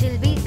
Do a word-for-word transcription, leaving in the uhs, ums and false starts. she'll be